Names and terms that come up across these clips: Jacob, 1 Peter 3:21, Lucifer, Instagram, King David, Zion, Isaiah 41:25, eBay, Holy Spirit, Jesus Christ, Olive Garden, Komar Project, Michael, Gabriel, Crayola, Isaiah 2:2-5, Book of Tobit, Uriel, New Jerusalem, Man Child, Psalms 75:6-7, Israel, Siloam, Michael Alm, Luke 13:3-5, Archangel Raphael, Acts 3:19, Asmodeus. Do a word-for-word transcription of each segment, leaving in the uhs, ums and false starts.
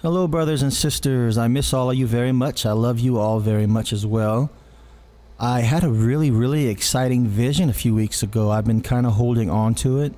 Hello, brothers and sisters. I miss all of you very much. I love you all very much as well. I had a really, really exciting vision a few weeks ago. I've been kind of holding on to it.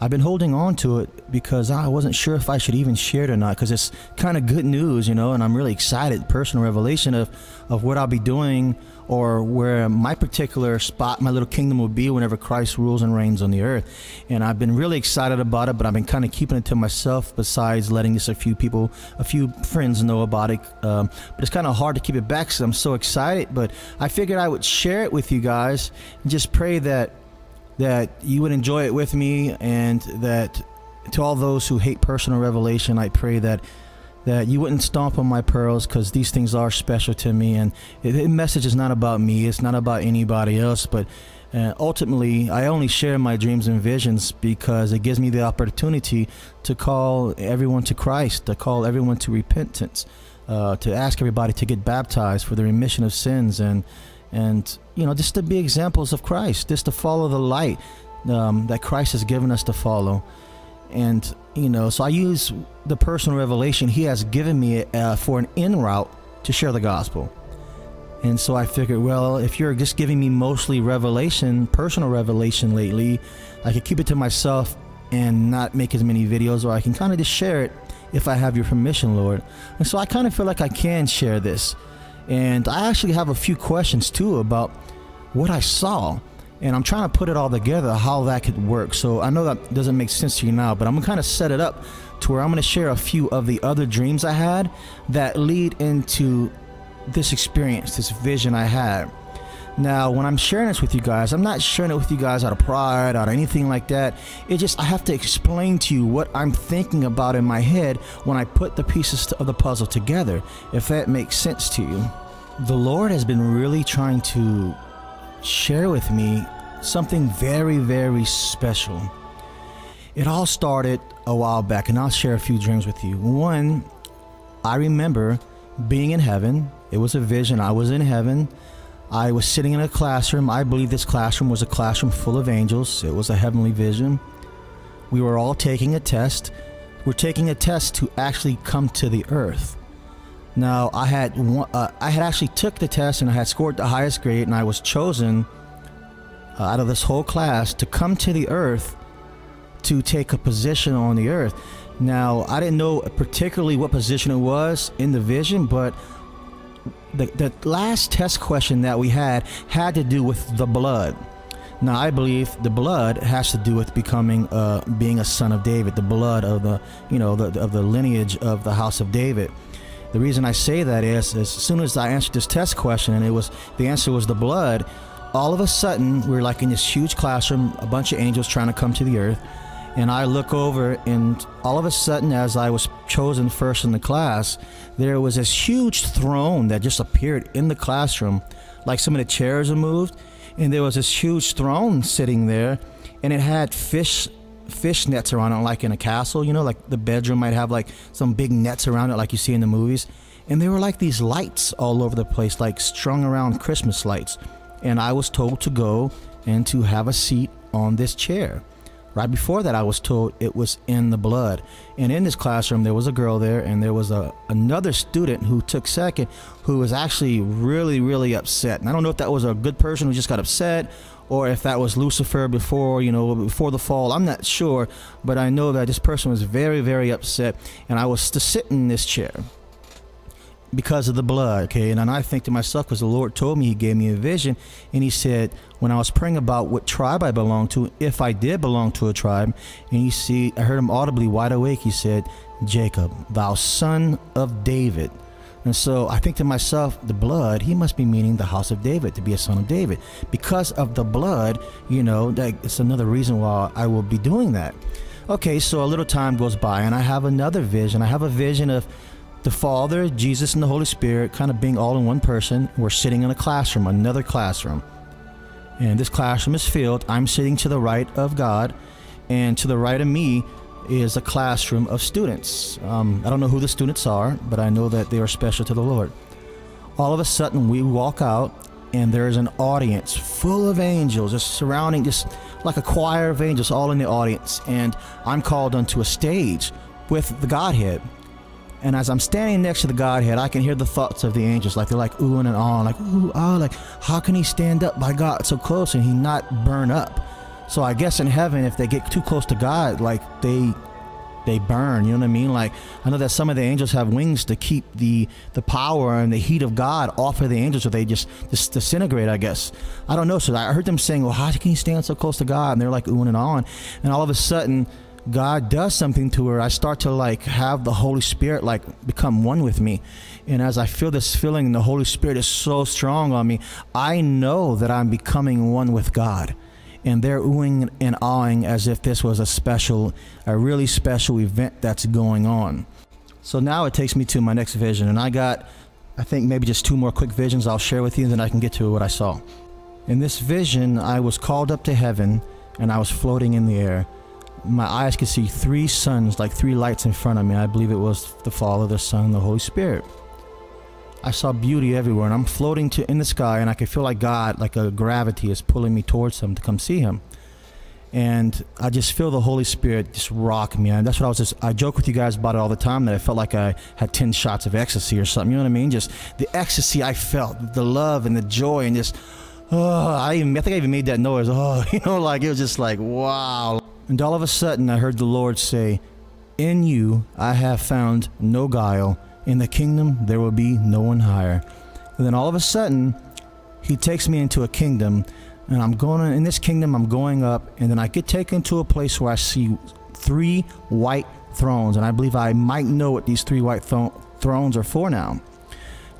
I've been holding on to it because I wasn't sure if I should even share it or not, because it's kind of good news, you know, and I'm really excited. Personal revelation of, of what I'll be doing, or where my particular spot, my little kingdom will be whenever Christ rules and reigns on the earth. And I've been really excited about it, but I've been kind of keeping it to myself, besides letting just a few people, a few friends know about it. Um, but it's kind of hard to keep it back because I'm so excited, but I figured I would share it with you guys and just pray that, that you would enjoy it with me, and that to all those who hate personal revelation, I pray that that you wouldn't stomp on my pearls, because these things are special to me, and the message is not about me, it's not about anybody else, but uh, ultimately I only share my dreams and visions because it gives me the opportunity to call everyone to Christ, to call everyone to repentance, uh, to ask everybody to get baptized for the remission of sins, and and you know, just to be examples of Christ, just to follow the light um, that Christ has given us to follow. And you know, so I use the personal revelation He has given me uh, for an en route to share the gospel. And so I figured, well, if you're just giving me mostly revelation, personal revelation lately, I could keep it to myself and not make as many videos, or I can kind of just share it if I have your permission, Lord. And so I kind of feel like I can share this. And I actually have a few questions too about what I saw, and I'm trying to put it all together, how that could work. So I know that doesn't make sense to you now, but I'm gonna kind of set it up to where I'm gonna share a few of the other dreams I had that lead into this experience, this vision I had. Now, when I'm sharing this with you guys, I'm not sharing it with you guys out of pride, out of anything like that. It just, I have to explain to you what I'm thinking about in my head when I put the pieces of the puzzle together, if that makes sense to you. The Lord has been really trying to share with me something very, very special. It all started a while back, and I'll share a few dreams with you. One, I remember being in heaven. It was a vision. I was in heaven. I was sitting in a classroom. I believe this classroom was a classroom full of angels. It was a heavenly vision. We were all taking a test. We're taking a test to actually come to the earth. Now, I had one, uh, I had actually took the test, and I had scored the highest grade, and I was chosen uh, out of this whole class to come to the earth to take a position on the earth. Now, I didn't know particularly what position it was in the vision, but The, the last test question that we had had to do with the blood. Now, I believe the blood has to do with becoming, uh, being a son of David, the blood of the, you know, the, of the lineage of the house of David. The reason I say that is, as soon as I answered this test question, and it was, the answer was the blood, all of a sudden we're like in this huge classroom, a bunch of angels trying to come to the earth, and I look over, and all of a sudden, as I was chosen first in the class, there was this huge throne that just appeared in the classroom. Like, some of the chairs were moved, and there was this huge throne sitting there, and it had fish fish nets around it, like in a castle, you know, like the bedroom might have like some big nets around it, like you see in the movies. And there were like these lights all over the place, like strung around Christmas lights. And I was told to go and to have a seat on this chair. Right before that, I was told it was in the blood. And in this classroom, there was a girl there, and there was a, another student who took second, who was actually really, really upset. And I don't know if that was a good person who just got upset, or if that was Lucifer before, you know, before the fall. I'm not sure, but I know that this person was very, very upset. And I was to sit in this chair because of the blood, okay? And, and I think to myself, because the Lord told me, He gave me a vision, and He said, when I was praying about what tribe I belonged to, if I did belong to a tribe, and you see, I heard Him audibly, wide awake, He said, Jacob, thou son of David. And so I think to myself, the blood, He must be meaning the house of David, to be a son of David. Because of the blood, you know, that it's another reason why I will be doing that. Okay, so a little time goes by, and I have another vision. I have a vision of the Father, Jesus, and the Holy Spirit kind of being all in one person. We're sitting in a classroom, another classroom. And this classroom is filled. I'm sitting to the right of God, and to the right of me is a classroom of students. Um, I don't know who the students are, but I know that they are special to the Lord. All of a sudden, we walk out, and there is an audience full of angels, just surrounding, just like a choir of angels all in the audience. And I'm called onto a stage with the Godhead. And as I'm standing next to the Godhead, I can hear the thoughts of the angels, like they're like oohing and ahhing, like ooh ah, like how can he stand up by God so close and he not burn up? So I guess in heaven, if they get too close to God, like they they burn. You know what I mean? Like I know that some of the angels have wings to keep the the power and the heat of God off of the angels, so they just, just disintegrate. I guess I don't know. So I heard them saying, "Well, how can he stand so close to God?" And they're like oohing and ahhing, and all of a sudden, God does something to her. I start to like have the Holy Spirit like become one with me, and as I feel this feeling, the Holy Spirit is so strong on me. I know that I'm becoming one with God, and they're oohing and ahhing as if this was a special, a really special event that's going on. So now it takes me to my next vision, and I got, I think maybe just two more quick visions I'll share with you, and then I can get to what I saw. In this vision, I was called up to heaven, and I was floating in the air. My eyes could see three suns, like three lights in front of me. I believe it was the Father, the Son, and the Holy Spirit. I saw beauty everywhere, and I'm floating to in the sky, and I could feel like God, like a gravity is pulling me towards him to come see him. And I just feel the Holy Spirit just rock me. And that's what I was just, I joke with you guys about it all the time, that I felt like I had ten shots of ecstasy or something. You know what I mean? Just the ecstasy I felt, the love and the joy, and just, oh, I, even, I think I even made that noise. Oh, you know, like it was just like, wow. And all of a sudden, I heard the Lord say, "In you I have found no guile. In the kingdom there will be no one higher." And then all of a sudden, he takes me into a kingdom, and I'm going in this kingdom. I'm going up, and then I get taken to a place where I see three white thrones, and I believe I might know what these three white thro thrones are for now.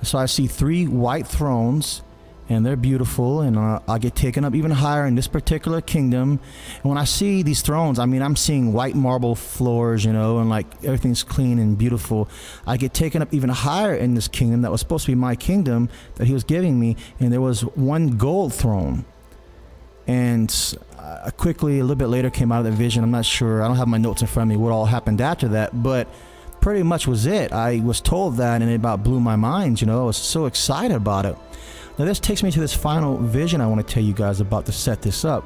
So I see three white thrones, and they're beautiful, and uh, I get taken up even higher in this particular kingdom. And when I see these thrones, I mean, I'm seeing white marble floors, you know, and like everything's clean and beautiful. I get taken up even higher in this kingdom that was supposed to be my kingdom that he was giving me, and there was one gold throne. And uh, quickly, a little bit later, came out of the vision. I'm not sure, I don't have my notes in front of me what all happened after that, but pretty much was it. I was told that, and it about blew my mind, you know. I was so excited about it. Now this takes me to this final vision I want to tell you guys about to set this up.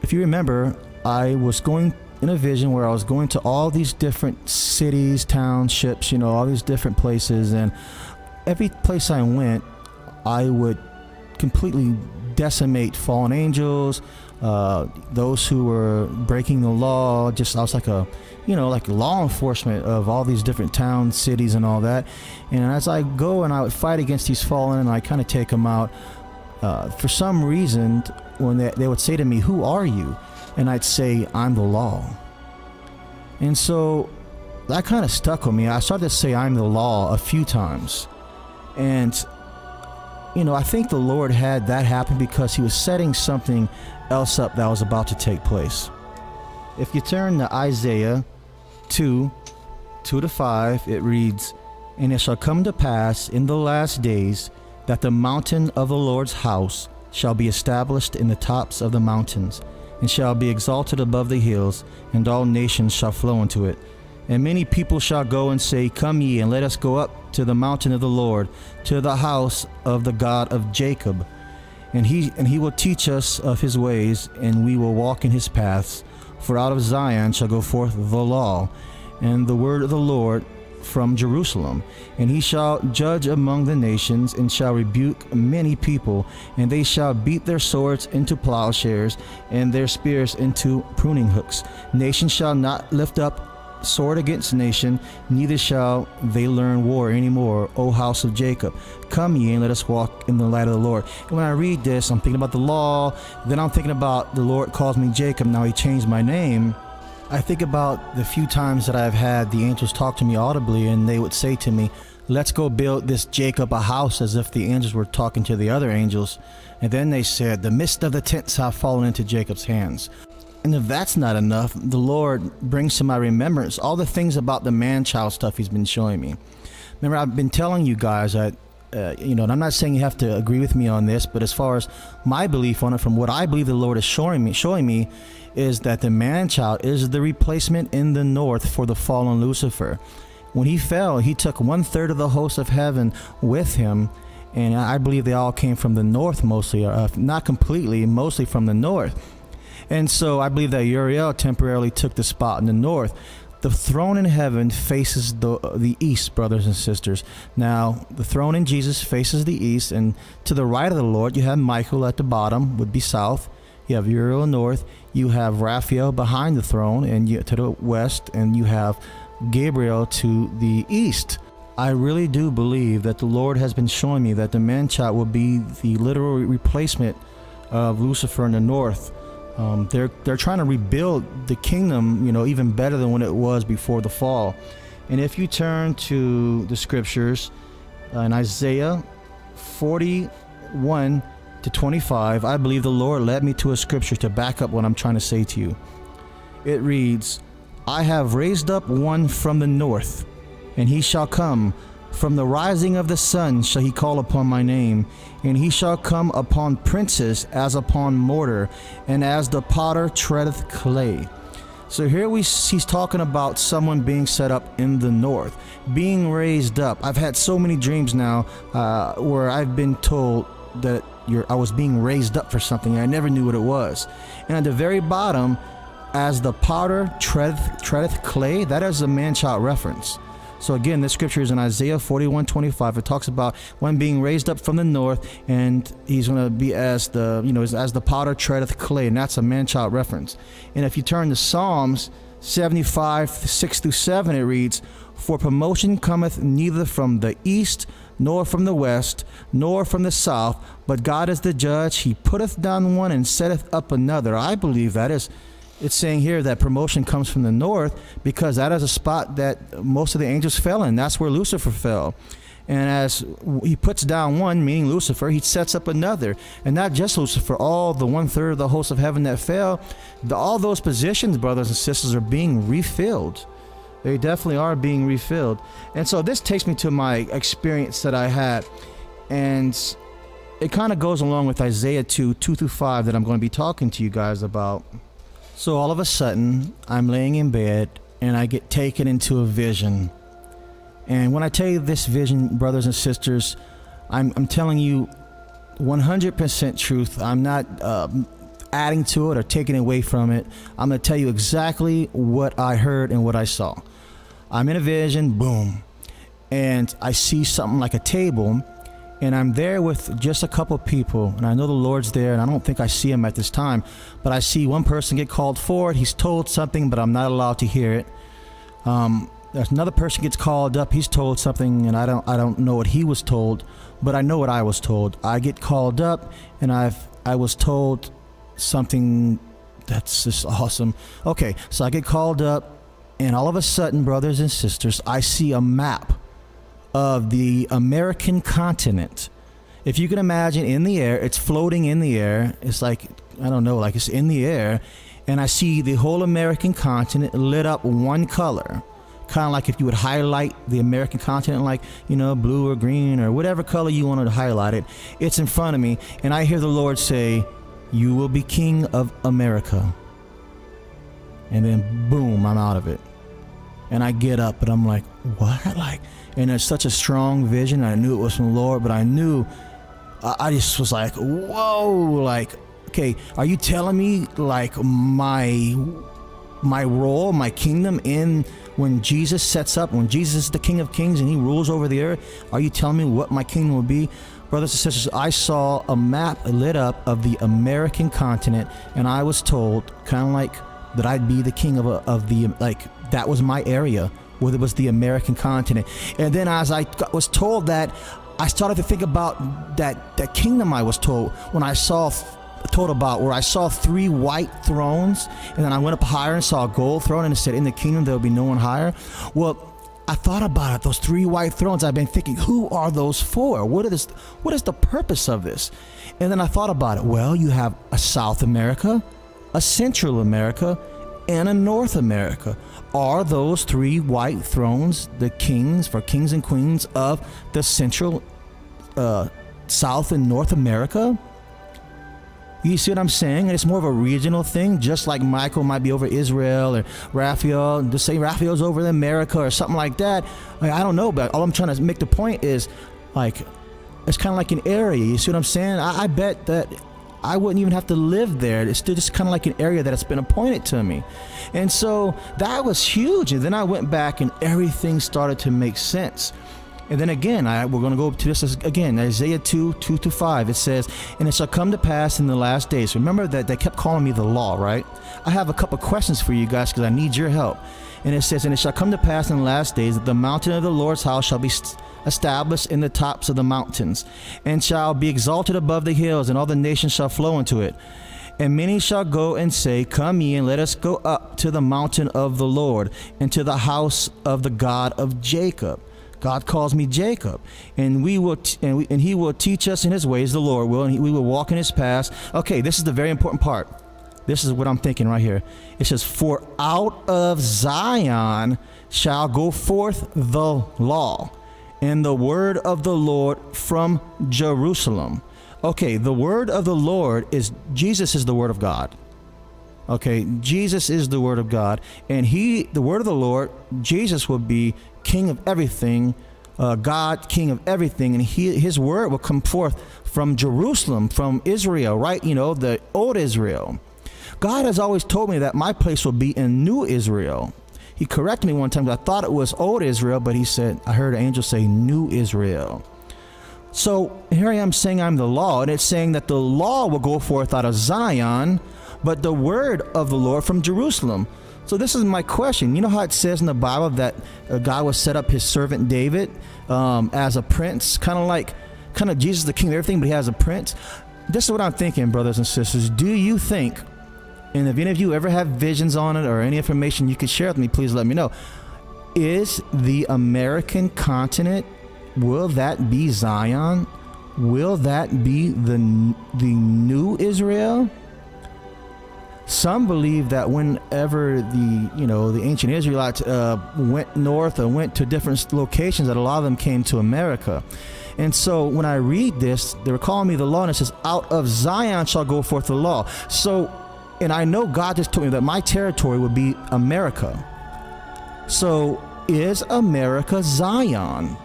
If you remember, I was going in a vision where I was going to all these different cities, townships, you know, all these different places, and every place I went, I would completely decimate fallen angels, uh, those who were breaking the law. Just I was like a, you know, like law enforcement of all these different towns, cities, and all that. And as I go and I would fight against these fallen, and I kind of take them out. Uh, for some reason, when they, they would say to me, "Who are you?" and I'd say, "I'm the law." And so that kind of stuck with me. I started to say, "I'm the law" a few times, and you know, I think the Lord had that happen because he was setting something else up that was about to take place. If you turn to Isaiah two, two to five, it reads, "And it shall come to pass in the last days that the mountain of the Lord's house shall be established in the tops of the mountains, and shall be exalted above the hills, and all nations shall flow into it. And many people shall go and say, Come ye, and let us go up to the mountain of the Lord, to the house of the God of Jacob. And he, and he will teach us of his ways, and we will walk in his paths. For out of Zion shall go forth the law, and the word of the Lord from Jerusalem. And he shall judge among the nations, and shall rebuke many people. And they shall beat their swords into plowshares, and their spears into pruning hooks. Nation shall not lift up sword against nation, neither shall they learn war anymore, O house of Jacob. Come ye, and let us walk in the light of the Lord." And when I read this, I'm thinking about the law, then I'm thinking about the Lord calls me Jacob, now he changed my name. I think about the few times that I've had the angels talk to me audibly, and they would say to me, "Let's go build this Jacob a house," as if the angels were talking to the other angels. And then they said, "The mist of the tents have fallen into Jacob's hands." And if that's not enough, the Lord brings to my remembrance all the things about the man-child stuff he's been showing me. Remember, I've been telling you guys that, uh, you know, and I'm not saying you have to agree with me on this, but as far as my belief on it, from what I believe the Lord is showing me, showing me is that the man-child is the replacement in the north for the fallen Lucifer. When he fell, he took one-third of the host of heaven with him, and I believe they all came from the north mostly, uh, not completely, mostly from the north. And so I believe that Uriel temporarily took the spot in the north. The throne in heaven faces the the east, brothers and sisters. Now, the throne in Jesus faces the east, and to the right of the Lord, you have Michael at the bottom, would be south. You have Uriel north. You have Raphael behind the throne, and you, to the west, and you have Gabriel to the east. I really do believe that the Lord has been showing me that the man-child will be the literal replacement of Lucifer in the north. Um, they're, they're trying to rebuild the kingdom, you know, even better than when it was before the fall. And if you turn to the scriptures, uh, in Isaiah forty-one to twenty-five, I believe the Lord led me to a scripture to back up what I'm trying to say to you. It reads, "I have raised up one from the north, and he shall come. From the rising of the sun shall he call upon my name, and he shall come upon princes as upon mortar, and as the potter treadeth clay." So here we he's talking about someone being set up in the north, being raised up. I've had so many dreams now uh, where I've been told that you're, I was being raised up for something, and I never knew what it was. And at the very bottom, as the potter treadeth, treadeth clay, that is a man-child reference. So again, this scripture is in Isaiah forty-one twenty-five. It talks about one being raised up from the north, and he's going to be as the, you know, as the potter treadeth clay, and that's a man-child reference. And if you turn to Psalms seventy-five, six through seven, it reads, "For promotion cometh neither from the east, nor from the west, nor from the south, but God is the judge. He putteth down one and setteth up another." I believe that is, it's saying here that promotion comes from the north, because that is a spot that most of the angels fell in. That's where Lucifer fell. And as he puts down one, meaning Lucifer, he sets up another. And not just Lucifer, all the one-third of the host of heaven that fell, the, all those positions, brothers and sisters, are being refilled. They definitely are being refilled. And so this takes me to my experience that I had. And it kind of goes along with Isaiah two, two through five that I'm going to be talking to you guys about. So all of a sudden, I'm laying in bed, and I get taken into a vision. And when I tell you this vision, brothers and sisters, I'm, I'm telling you one hundred percent truth. I'm not uh, adding to it or taking away from it. I'm going to tell you exactly what I heard and what I saw. I'm in a vision, boom, and I see something like a table, and I'm there with just a couple people, and I know the Lord's there, and I don't think I see him at this time, but I see one person get called forward. He's told something, but I'm not allowed to hear it. Um, another person gets called up. He's told something, and I don't, I don't know what he was told, but I know what I was told. I get called up, and I've, I was told something that's just awesome. Okay, so I get called up, and all of a sudden, brothers and sisters, I see a map of the American continent. If you can imagine, in the air, it's floating in the air. It's like, I don't know, like it's in the air. And I see the whole American continent lit up one color. Kind of like if you would highlight the American continent, like, you know, blue or green or whatever color you wanted to highlight it. It's in front of me. And I hear the Lord say, "You will be king of America." And then boom, I'm out of it. And I get up and I'm like, what? Like, and it's such a strong vision. I knew it was from the Lord, but I knew, I just was like, whoa, like, okay, are you telling me like my, my role, my kingdom in when Jesus sets up, when Jesus is the King of Kings and he rules over the earth, are you telling me what my kingdom will be? Brothers and sisters, I saw a map lit up of the American continent, and I was told kind of like that I'd be the king of, a, of the, like, that was my area, whether it was the American continent. And then as I was told that, I started to think about that, that kingdom I was told when I saw, told about, where I saw three white thrones, and then I went up higher and saw a gold throne, and it said, "In the kingdom there will be no one higher." Well, I thought about it, those three white thrones. I've been thinking, who are those for? What is, what is the purpose of this? And then I thought about it. Well, you have a South America, a Central America, and in North America. Are those three white thrones the kings, for kings and queens of the Central, uh, South, and North America? You see what I'm saying? And it's more of a regional thing, just like Michael might be over Israel, or Raphael, just say Raphael's over America or something like that. I, I don't know, but all I'm trying to make the point is, like, it's kind of like an area. You see what I'm saying? I, I bet that I wouldn't even have to live there. It's still just kind of like an area that has been appointed to me. And so that was huge. And then I went back and everything started to make sense. And then again, I, we're going to go to this again, Isaiah two, two to five. It says, and it shall come to pass in the last days. Remember that they kept calling me the law, right? I have a couple questions for you guys because I need your help. And it says, and it shall come to pass in the last days that the mountain of the Lord's house shall be established in the tops of the mountains, and shall be exalted above the hills, and all the nations shall flow into it. And many shall go and say, come ye, and let us go up to the mountain of the Lord, and to the house of the God of Jacob. God calls me Jacob, and we will, t and, we, and he will teach us in his ways, the Lord will, and he, we will walk in his paths. Okay, this is the very important part. This is what I'm thinking right here. It says, for out of Zion shall go forth the law, and the word of the Lord from Jerusalem. Okay, the word of the Lord is, Jesus is the word of God. Okay, Jesus is the word of God, and he, the word of the Lord, Jesus will be King of everything, uh, God, King of everything, and he, his word will come forth from Jerusalem, from Israel, right? You know, the old Israel. God has always told me that my place will be in new Israel. He corrected me one time because I thought it was old Israel, but he said, I heard an angel say new Israel. So here I am saying I'm the law, and it's saying that the law will go forth out of Zion, but the word of the Lord from Jerusalem. So this is my question. You know how it says in the Bible that God will set up his servant David um, as a prince, kind of like, kind of Jesus, the king of everything, but he has a prince. This is what I'm thinking, brothers and sisters. Do you think, and if any of you ever have visions on it or any information you could share with me, please let me know. Is the American continent, will that be Zion? Will that be the, the new Israel? Some believe that whenever the, you know, the ancient Israelites uh, went north or went to different locations, that a lot of them came to America. And so when I read this, they were calling me the law, and it says, out of Zion shall go forth the law. So, and I know God just told me that my territory would be America. So is America Zion?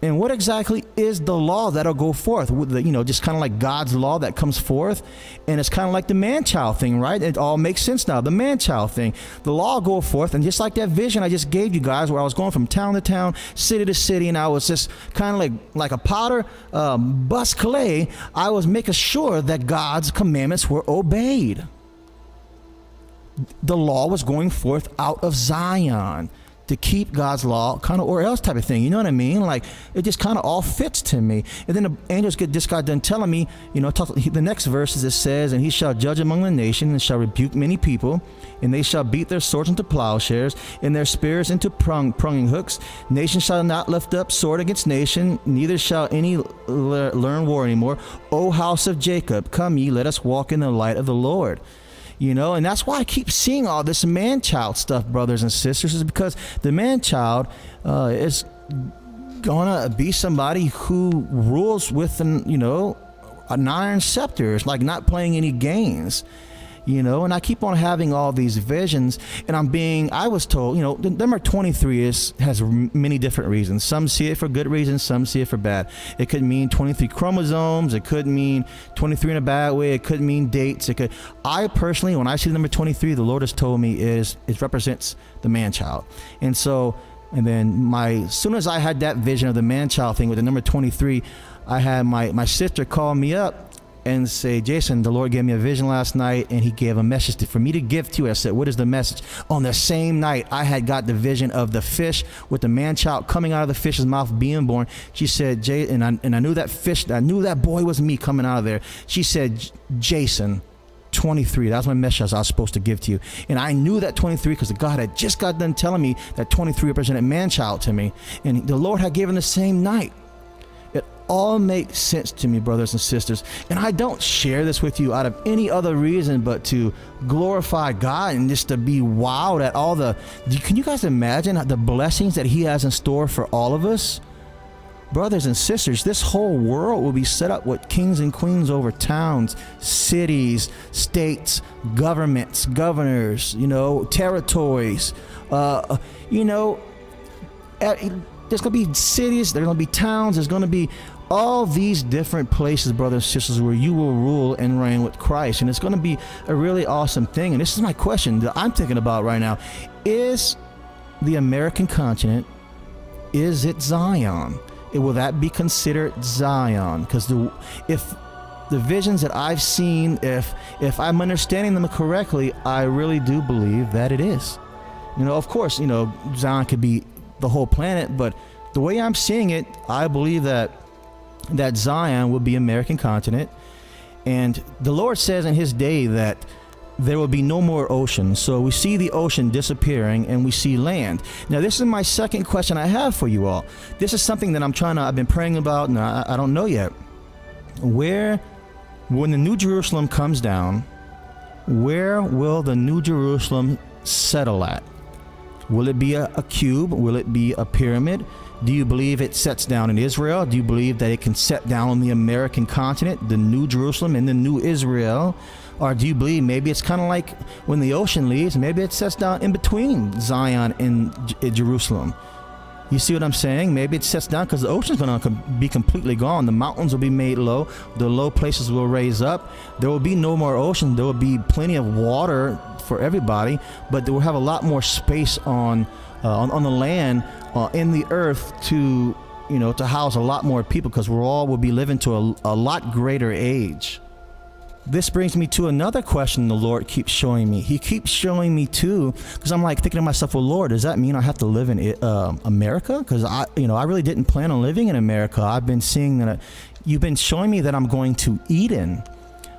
And what exactly is the law that'll go forth? You know, just kind of like God's law that comes forth. And it's kind of like the man-child thing, right? It all makes sense now, the man-child thing. The law go forth, and just like that vision I just gave you guys where I was going from town to town, city to city, and I was just kind of like, like a potter, um, bust clay, I was making sure that God's commandments were obeyed. The law was going forth out of Zion, to keep God's law, kind of, or else type of thing. You know what I mean? Like, it just kind of all fits to me. And then the angels get this guy done telling me, you know, talk, the next verse is, it says, and he shall judge among the nations, and shall rebuke many people, and they shall beat their swords into plowshares, and their spears into prong, pronging hooks. Nation shall not lift up sword against nation, neither shall any learn war anymore. O house of Jacob, come ye, let us walk in the light of the Lord. You know, and that's why I keep seeing all this man-child stuff, brothers and sisters, is because the man-child uh, is gonna be somebody who rules with, an, you know, an iron scepter. It's like not playing any games, you know. And I keep on having all these visions, and I'm being, I was told, you know, the number twenty-three is, has many different reasons. Some see it for good reasons, some see it for bad. It could mean twenty-three chromosomes, it could mean twenty-three in a bad way, it could mean dates, it could. I personally, when I see the number twenty-three, the Lord has told me is, it represents the man-child. And so, and then my, as soon as I had that vision of the man-child thing with the number twenty-three, I had my, my sister call me up and say, Jason, the Lord gave me a vision last night, and he gave a message to, for me to give to you. I said, what is the message? On the same night, I had got the vision of the fish with the man-child coming out of the fish's mouth being born. She said, Jay, and I, and I knew that fish, I knew that boy was me coming out of there. She said, Jason, twenty-three, that's my message I was supposed to give to you. And I knew that twenty-three because God had just got done telling me that twenty-three represented man-child to me. And the Lord had given the same night. It all makes sense to me, brothers and sisters. And I don't share this with you out of any other reason but to glorify God and just to be wowed at all the, can you guys imagine the blessings that he has in store for all of us? Brothers and sisters, this whole world will be set up with kings and queens over towns, cities, states, governments, governors, you know, territories, uh, you know, at, There's going to be cities, there's going to be towns, there's going to be all these different places, brothers and sisters, where you will rule and reign with Christ. And it's going to be a really awesome thing. And this is my question that I'm thinking about right now. Is the American continent, is it Zion? It, will that be considered Zion? Because the if the visions that I've seen, if if I'm understanding them correctly, I really do believe that it is. You know, of course, you know, Zion could be the whole planet, but the way I'm seeing it, I believe that that Zion will be American continent. And the Lord says in his day that there will be no more oceans. So we see the ocean disappearing and we see land. Now, this is my second question I have for you all. This is something that I'm trying to, I've been praying about, and I, I don't know yet. Where, when the New Jerusalem comes down, where will the New Jerusalem settle at? Will it be a, a cube? Will it be a pyramid? Do you believe it sets down in Israel? Do you believe that it can set down on the American continent, the New Jerusalem and the New Israel? Or do you believe maybe it's kind of like when the ocean leaves, maybe it sets down in between Zion and J Jerusalem? You see what I'm saying? Maybe it sets down because the ocean's going to be completely gone. The mountains will be made low. The low places will raise up. There will be no more ocean. There will be plenty of water for everybody, but they will have a lot more space on uh, on, on the land, uh, in the earth, to, you know, to house a lot more people, because we're all will be living to a, a lot greater age. This brings me to another question the Lord keeps showing me. He keeps showing me too, because I'm like thinking to myself, well, Lord, does that mean I have to live in uh, America? Because I, you know, I really didn't plan on living in America. I've been seeing that I, you've been showing me that I'm going to Eden.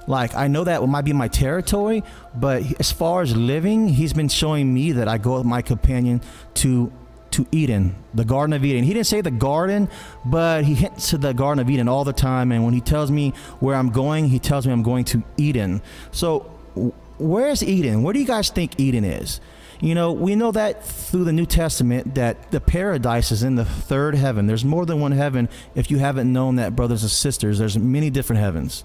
Like, I know that might be my territory, but as far as living, he's been showing me that I go with my companion to to Eden, the Garden of Eden. He didn't say the garden, but he hints to the Garden of Eden all the time. And when he tells me where I'm going, he tells me I'm going to Eden. So where's Eden? Where do you guys think Eden is? You know, we know that through the New Testament that the paradise is in the third heaven. There's more than one heaven. If you haven't known that, brothers and sisters, there's many different heavens.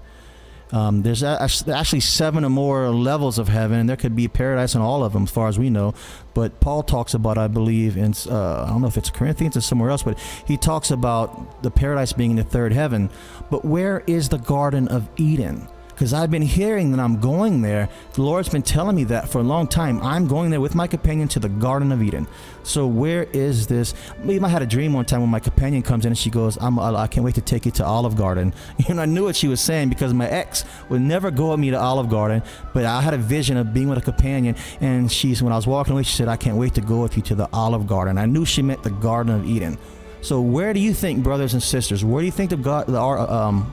Um, there's actually seven or more levels of heaven, and there could be paradise in all of them as far as we know. But Paul talks about, I believe, in, uh, I don't know if it's Corinthians or somewhere else, but he talks about the paradise being in the third heaven. But where is the Garden of Eden? Because I've been hearing that I'm going there. The Lord's been telling me that for a long time. I'm going there with my companion to the Garden of Eden. So where is this? I had a dream one time when my companion comes in and she goes, I'm, I can't wait to take you to Olive Garden. And I knew what she was saying, because my ex would never go with me to Olive Garden. But I had a vision of being with a companion. And she's, when I was walking away, she said, I can't wait to go with you to the Olive Garden. I knew she meant the Garden of Eden. So where do you think, brothers and sisters, where do you think the, God, the um,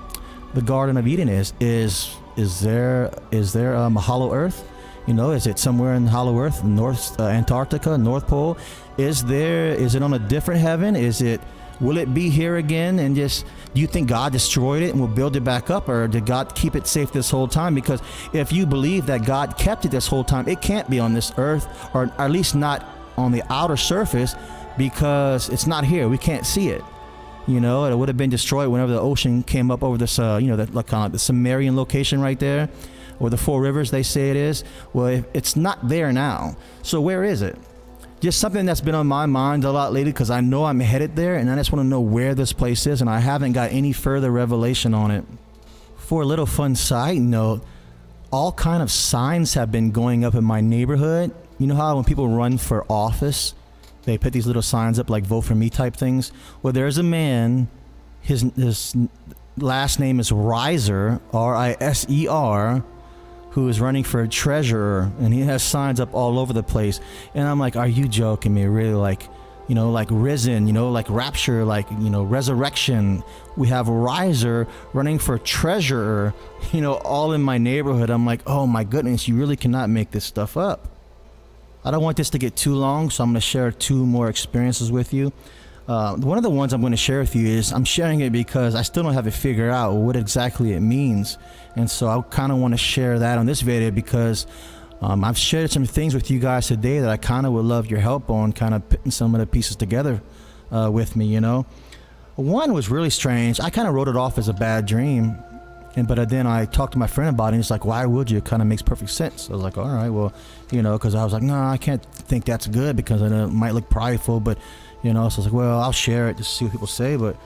the Garden of Eden is? Is is there is there um, a hollow earth? You know, is it somewhere in hollow earth, North uh, Antarctica, North Pole? Is there, is it on a different heaven? Is it, will it be here again? And just, do you think God destroyed it and will build it back up, or did God keep it safe this whole time? Because if you believe that God kept it this whole time, it can't be on this earth, or at least not on the outer surface, because it's not here. We can't see it. You know, it would have been destroyed whenever the ocean came up over this, uh, you know, that like, uh, the Sumerian location right there, or the Four Rivers, they say it is. Well, it's not there now. So where is it? Just something that's been on my mind a lot lately, because I know I'm headed there, and I just want to know where this place is, and I haven't got any further revelation on it. For a little fun side note, all kind of signs have been going up in my neighborhood. You know how when people run for office, they put these little signs up like vote for me type things? Well, there's a man, his, his last name is Riser, R I S E R, who is running for a treasurer, and he has signs up all over the place. And I'm like, are you joking me? Really? Like, you know, like risen, you know, like rapture, like, you know, resurrection. We have Riser running for treasurer, you know, all in my neighborhood. I'm like, oh my goodness, you really cannot make this stuff up. I don't want this to get too long, so I'm going to share two more experiences with you. Uh, one of the ones I'm going to share with you is, I'm sharing it because I still don't have it figured out what exactly it means. And so I kind of want to share that on this video, because um, I've shared some things with you guys today that I kind of would love your help on, kind of putting some of the pieces together uh, with me, you know. One was really strange. I kind of wrote it off as a bad dream. And, but then I talked to my friend about it, and he's like, why would you? It kind of makes perfect sense. I was like, all right, well, you know, because I was like, no, I can't think that's good, because I know it might look prideful, but you know. So I was like, well, I'll share it to see what people say. But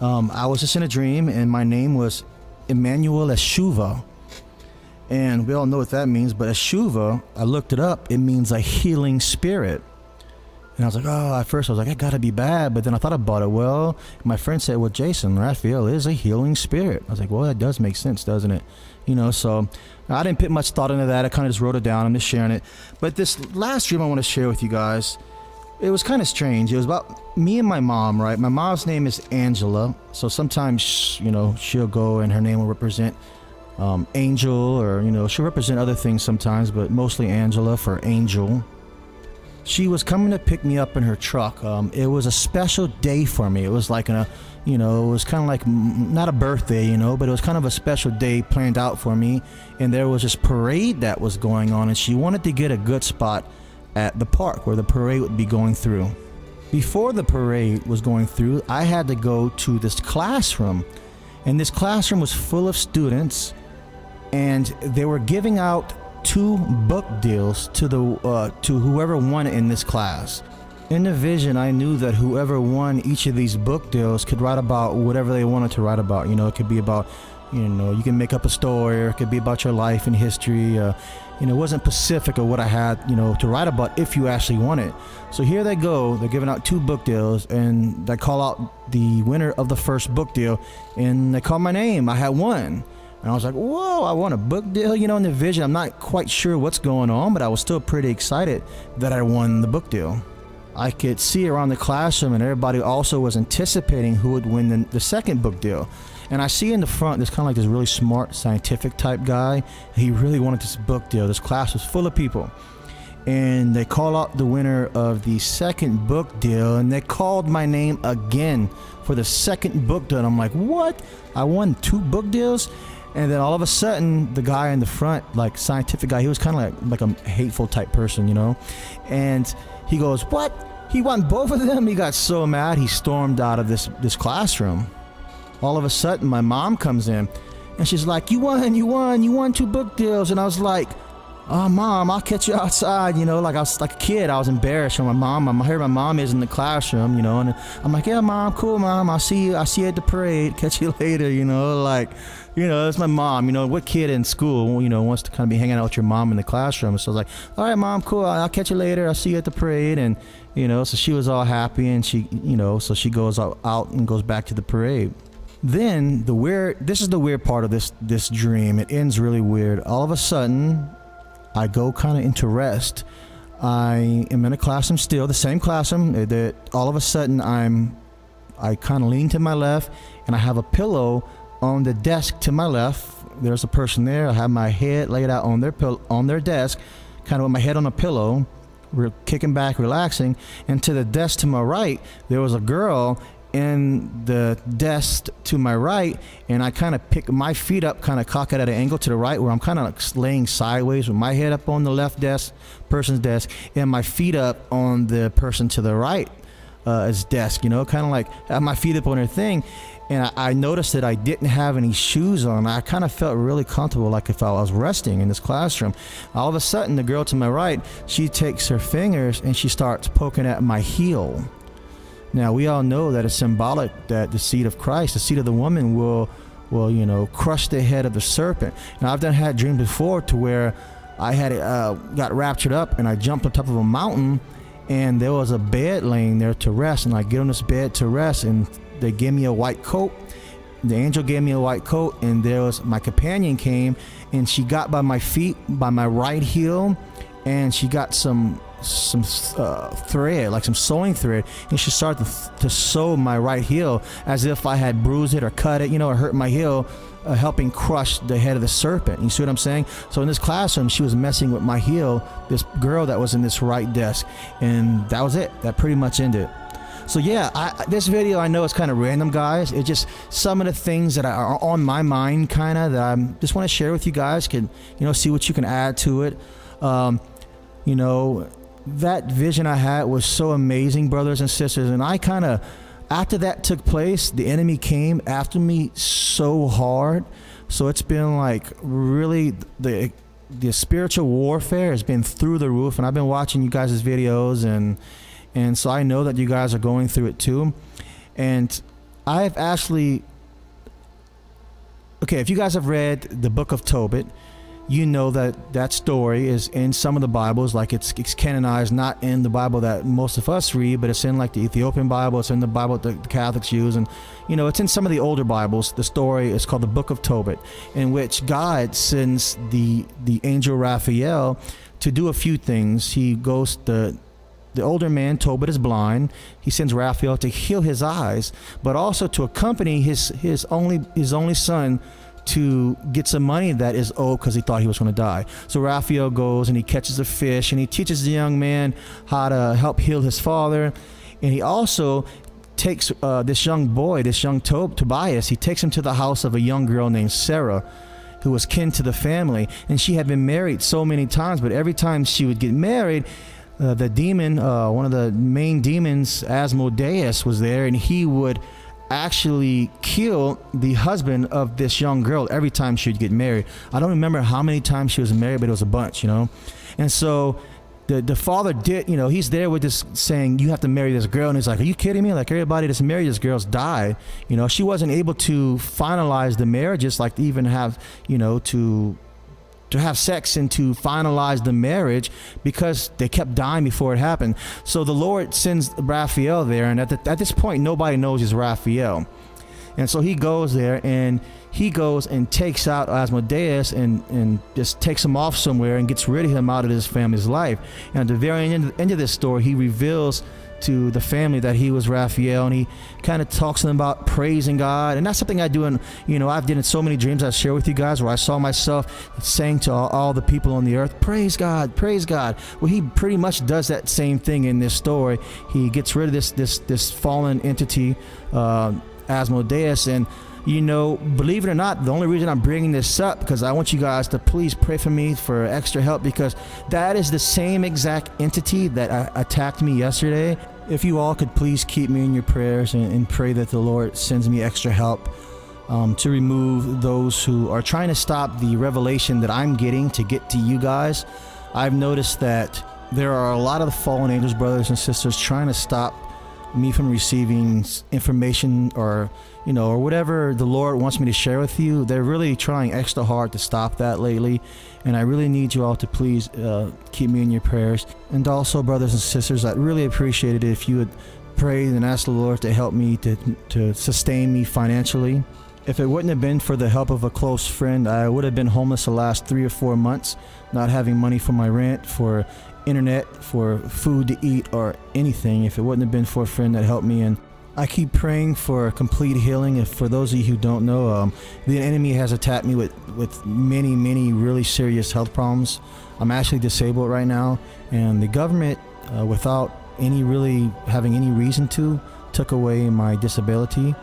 um, I was just in a dream, and my name was Emmanuel Eshuva. And we all know what that means, but Eshuva, I looked it up, it means a healing spirit. And I was like, oh, at first I was like, I gotta be bad, but then I thought about it. Well, my friend said, well, Jason, Raphael is a healing spirit. I was like, well, that does make sense, doesn't it? You know, so I didn't put much thought into that. I kind of just wrote it down. I'm just sharing it. But this last dream I want to share with you guys, it was kind of strange. It was about me and my mom, right? My mom's name is Angela. So sometimes, you know, she'll go and her name will represent um, Angel, or, you know, she'll represent other things sometimes, but mostly Angela for Angel. She was coming to pick me up in her truck. Um, it was a special day for me. It was like a, you know, it was kind of like, not a birthday, you know, but it was kind of a special day planned out for me. And there was this parade that was going on, and she wanted to get a good spot at the park where the parade would be going through. Before the parade was going through, I had to go to this classroom. And this classroom was full of students, and they were giving out two book deals to the uh, to whoever won in this class. In the vision, I knew that whoever won each of these book deals could write about whatever they wanted to write about. You know, it could be about, you know, you can make up a story, or it could be about your life and history. Uh, you know, it wasn't specific of what I had, you know, to write about if you actually won it. So here they go, they're giving out two book deals, and they call out the winner of the first book deal, and they call my name. I had won. And I was like, whoa, I won a book deal, you know, in the vision. I'm not quite sure what's going on, but I was still pretty excited that I won the book deal. I could see around the classroom, and everybody also was anticipating who would win the, the second book deal. And I see in the front, there's kind of like this really smart scientific type guy. He really wanted this book deal. This class was full of people. And they call out the winner of the second book deal, and they called my name again for the second book deal. And I'm like, what? I won two book deals? And then all of a sudden, the guy in the front, like scientific guy, he was kind of like, like a hateful type person, you know? And he goes, what? He won both of them? He got so mad, he stormed out of this, this classroom. All of a sudden, my mom comes in, and she's like, you won, you won, you won two book deals. And I was like, oh, Mom, I'll catch you outside, you know? Like, I was like a kid, I was embarrassed. And my mom, I heard my mom is in the classroom, you know? And I'm like, yeah, Mom, cool, Mom, I'll see you, I'll see you at the parade, catch you later, you know? Like, you know, it's my mom, you know, what kid in school, you know, wants to kind of be hanging out with your mom in the classroom? So I was like, all right, Mom, cool, I'll catch you later, I'll see you at the parade. And, you know, so she was all happy, and she, you know, so she goes out, out and goes back to the parade. Then the weird, this is the weird part of this, this dream. It ends really weird. All of a sudden, I go kind of into rest. I am in a classroom still, the same classroom, that all of a sudden I'm, I kind of lean to my left, and I have a pillow on the desk to my left. There's a person there. I have my head laid out on their pill on their desk, kind of with my head on a pillow. We're kicking back, relaxing. And to the desk to my right, there was a girl in the desk to my right, and I kind of pick my feet up, kind of cock it at an angle to the right, where I'm kind of like laying sideways with my head up on the left desk, person's desk, and my feet up on the person to the right, uh, his desk, you know, kind of like I have my feet up on her thing. And I, I noticed that I didn't have any shoes on. I kind of felt really comfortable, like if I was resting in this classroom. All of a sudden, the girl to my right, she takes her fingers and she starts poking at my heel. Now, we all know that it's symbolic that the seed of Christ, the seed of the woman, will, will you know, crush the head of the serpent. Now, I've done had dreams before to where I had uh, got raptured up, and I jumped on top of a mountain, and there was a bed laying there to rest, and I get on this bed to rest, and they gave me a white coat. The angel gave me a white coat, and there was my companion came, and she got by my feet, by my right heel, and she got some. some uh, thread, like some sewing thread, and she started to, th to sew my right heel as if I had bruised it or cut it, you know, or hurt my heel, uh, helping crush the head of the serpent. You see what I'm saying? So in this classroom, she was messing with my heel, this girl that was in this right desk, and that was it. That pretty much ended. So yeah, I, this video, I know it's kind of random, guys. It's just some of the things that are on my mind, kind of, that I just want to share with you guys. Can, you know, see what you can add to it. Um, you know, that vision I had was so amazing, brothers and sisters. And I kind of, after that took place, the enemy came after me so hard. So it's been like really the the spiritual warfare has been through the roof. And I've been watching you guys' videos, and And so I know that you guys are going through it too. And I've actually, okay, if you guys have read the Book of Tobit, you know that that story is in some of the Bibles, like it's, it's canonized, not in the Bible that most of us read, but it's in like the Ethiopian Bible, it's in the Bible that the Catholics use, and you know, it's in some of the older Bibles. The story is called the Book of Tobit, in which God sends the the angel Raphael to do a few things. He goes to the older man, Tobit, is blind. He sends Raphael to heal his eyes, but also to accompany his his only his only son to get some money that is owed because he thought he was going to die. So Raphael goes and he catches a fish and he teaches the young man how to help heal his father. And he also takes uh, this young boy, this young Tob Tobias, he takes him to the house of a young girl named Sarah, who was kin to the family. And she had been married so many times, but every time she would get married, uh, the demon, uh, one of the main demons, Asmodeus, was there, and he would actually kill the husband of this young girl every time she'd get married. I don't remember how many times she was married, but it was a bunch, you know. And so the the father did, you know, he's there with this saying, you have to marry this girl, and he's like, are you kidding me? Like, everybody that's married this girl's died, you know. She wasn't able to finalize the marriages, like to even have, you know, to to have sex and to finalize the marriage, because they kept dying before it happened. So the Lord sends Raphael there, and at, the, at this point nobody knows he's Raphael. And so he goes there and he goes and takes out Asmodeus and and just takes him off somewhere and gets rid of him out of his family's life. And at the very end, end of this story, he reveals to the family that he was Raphael, and he kind of talks to them about praising God. And that's something I do, and you know, I've done in so many dreams I share with you guys, where I saw myself saying to all, all the people on the earth, praise God, praise God. Well, he pretty much does that same thing in this story. He gets rid of this this this fallen entity, uh, Asmodeus. And you know, believe it or not, the only reason I'm bringing this up, because I want you guys to please pray for me for extra help, because that is the same exact entity that uh, attacked me yesterday. If you all could please keep me in your prayers, and, and pray that the Lord sends me extra help um, to remove those who are trying to stop the revelation that I'm getting to get to you guys. I've noticed that there are a lot of fallen angels, brothers and sisters, trying to stop me from receiving information, or you know, or whatever the Lord wants me to share with you. They're really trying extra hard to stop that lately, and I really need you all to please uh, keep me in your prayers. And also, brothers and sisters, I'd really appreciate it if you would pray and ask the Lord to help me to, to sustain me financially. If it wouldn't have been for the help of a close friend, I would have been homeless the last three or four months, not having money for my rent, for internet, for food to eat, or anything, if it wouldn't have been for a friend that helped me. And I keep praying for complete healing. If for those of you who don't know, um, the enemy has attacked me with, with many, many really serious health problems. I'm actually disabled right now, and the government, uh, without any really having any reason to, took away my disability.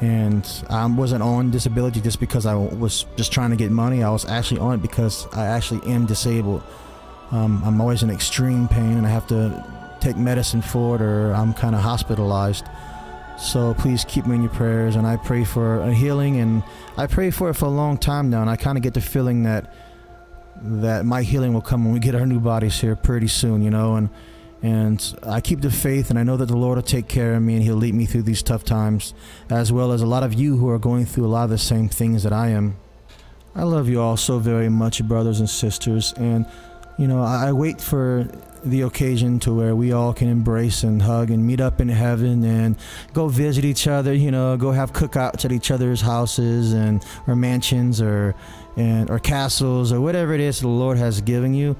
And I wasn't on disability just because I was just trying to get money. I was actually on it because I actually am disabled. Um, I'm always in extreme pain, and I have to take medicine for it, or I'm kind of hospitalized. So please keep me in your prayers, and I pray for a healing, and I pray for it for a long time now, and I kind of get the feeling that that my healing will come when we get our new bodies here pretty soon, you know. And and I keep the faith, and I know that the Lord will take care of me, and he'll lead me through these tough times, as well as a lot of you who are going through a lot of the same things that I am. I love you all so very much, brothers and sisters, and you know, I wait for the occasion to where we all can embrace and hug and meet up in heaven and go visit each other, you know, go have cookouts at each other's houses and or mansions or and or castles or whatever it is the Lord has given you.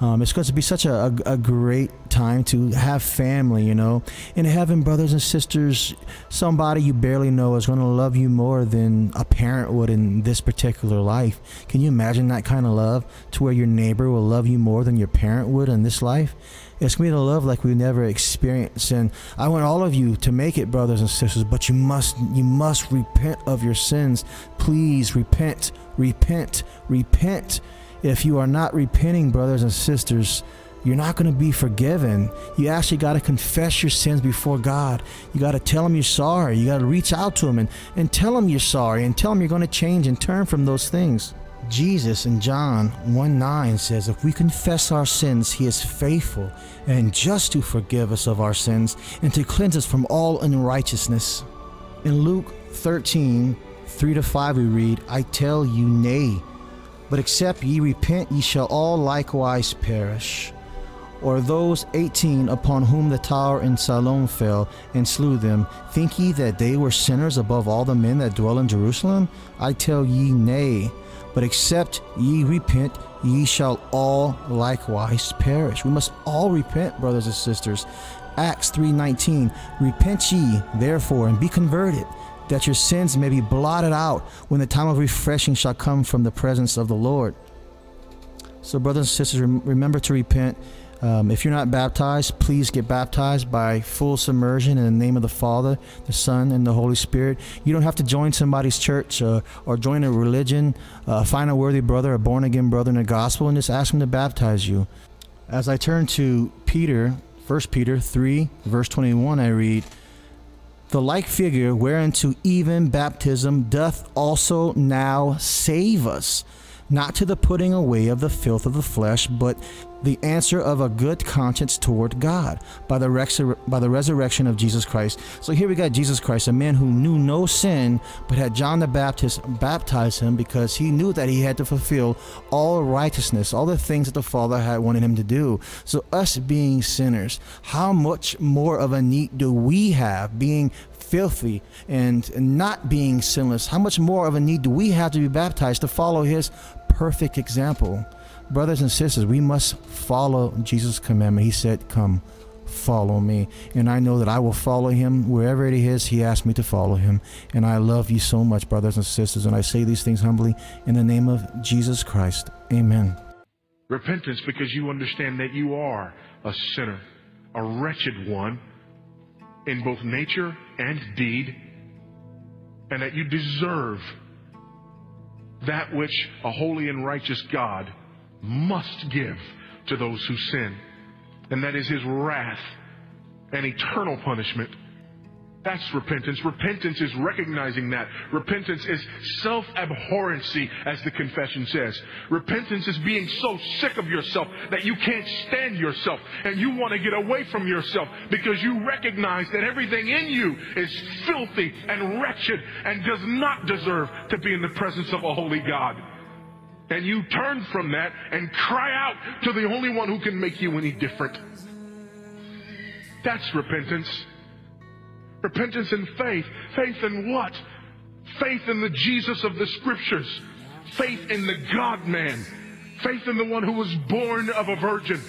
Um, it's going to be such a, a, a great time to have family, you know. In heaven, brothers and sisters, somebody you barely know is going to love you more than a parent would in this particular life. Can you imagine that kind of love, to where your neighbor will love you more than your parent would in this life? It's going to be a love like we never experienced. And I want all of you to make it, brothers and sisters, but you must, you must repent of your sins. Please repent, repent, repent. If you are not repenting, brothers and sisters, you're not going to be forgiven. You actually got to confess your sins before God. You got to tell him you're sorry. You got to reach out to him and, and tell him you're sorry, and tell him you're going to change and turn from those things. Jesus in John one nine says, if we confess our sins, he is faithful and just to forgive us of our sins and to cleanse us from all unrighteousness. In Luke thirteen, three to five we read, I tell you, nay, but except ye repent, ye shall all likewise perish. Or those eighteen upon whom the tower in Siloam fell and slew them, think ye that they were sinners above all the men that dwell in Jerusalem? I tell ye, nay, but except ye repent, ye shall all likewise perish. We must all repent, brothers and sisters. Acts three nineteen, repent ye therefore and be converted, that your sins may be blotted out when the time of refreshing shall come from the presence of the Lord. So brothers and sisters, rem remember to repent. Um, if you're not baptized, please get baptized by full submersion in the name of the Father, the Son, and the Holy Spirit. You don't have to join somebody's church uh, or join a religion. Uh, find a worthy brother, a born-again brother in the gospel, and just ask him to baptize you. As I turn to Peter, First Peter three, verse twenty-one, I read, the like figure whereunto even baptism doth also now save us, not to the putting away of the filth of the flesh, but the answer of a good conscience toward God by the, resur by the resurrection of Jesus Christ. So here we got Jesus Christ, a man who knew no sin, but had John the Baptist baptize him because he knew that he had to fulfill all righteousness, all the things that the Father had wanted him to do. So us being sinners, how much more of a need do we have, being filthy and not being sinless? How much more of a need do we have to be baptized to follow his perfect example? Brothers and sisters, we must follow Jesus' commandment. He said, come, follow me. And I know that I will follow him wherever it is he asked me to follow him. And I love you so much, brothers and sisters. And I say these things humbly in the name of Jesus Christ. Amen. Repentance, because you understand that you are a sinner, a wretched one in both nature and deed, and that you deserve that which a holy and righteous God must give to those who sin, and that is his wrath and eternal punishment. That's repentance. Repentance is recognizing that. Repentance is self-abhorrency, as the confession says. Repentance is being so sick of yourself that you can't stand yourself and you want to get away from yourself because you recognize that everything in you is filthy and wretched and does not deserve to be in the presence of a holy God. And you turn from that and cry out to the only one who can make you any different. That's repentance. Repentance and faith. Faith in what? Faith in the Jesus of the Scriptures. Faith in the God-man. Faith in the one who was born of a virgin.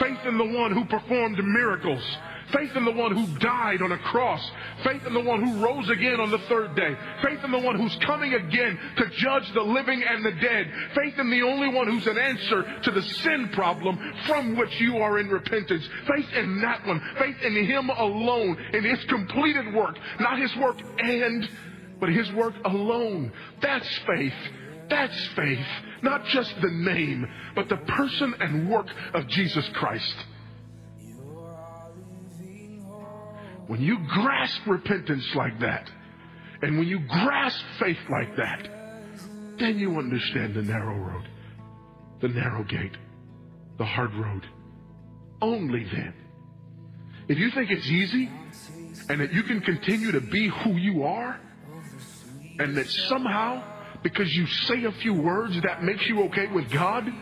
Faith in the one who performed miracles. Faith in the one who died on a cross. Faith in the one who rose again on the third day. Faith in the one who's coming again to judge the living and the dead. Faith in the only one who's an answer to the sin problem from which you are in repentance. Faith in that one. Faith in him alone, in his completed work. Not his work and, but his work alone. That's faith. That's faith. Not just the name, but the person and work of Jesus Christ. When you grasp repentance like that, and when you grasp faith like that, then you understand the narrow road, the narrow gate, the hard road. Only then. If you think it's easy, and that you can continue to be who you are, and that somehow, because you say a few words, that makes you okay with God,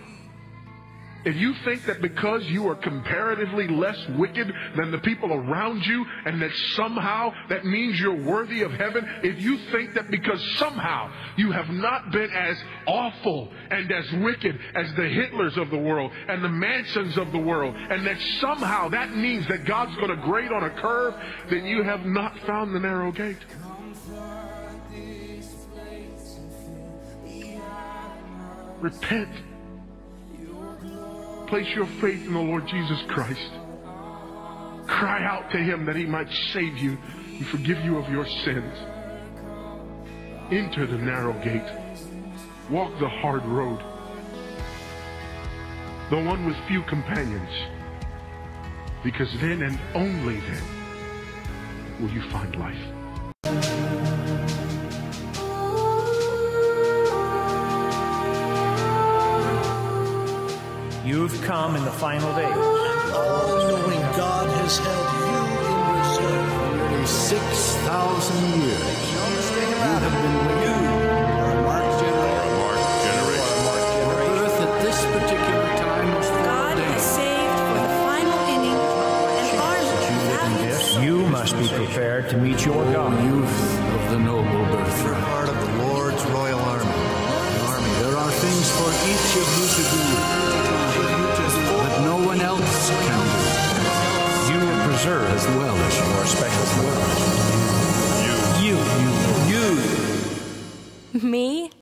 if you think that because you are comparatively less wicked than the people around you and that somehow that means you're worthy of heaven, if you think that because somehow you have not been as awful and as wicked as the Hitlers of the world and the Mansons of the world, and that somehow that means that God's going to grade on a curve, then you have not found the narrow gate. Repent. Place your faith in the Lord Jesus Christ. Cry out to him that he might save you and forgive you of your sins. Enter the narrow gate. Walk the hard road. The one with few companions. Because then and only then will you find life. come in the final days. Oh, knowing God has held you in reserve for nearly six thousand years. No mistake about it. You are a marked generation. A marked generation. A marked generation. Earth at this particular time was full of danger. God has saved for the final inning and harvest. You must be prepared to meet your God. O youth of the noble birthright. Part of the Lord's royal army. Army. There are things for each of you to do. You will preserve as well as you are special. Well. You. You. You. You. Me?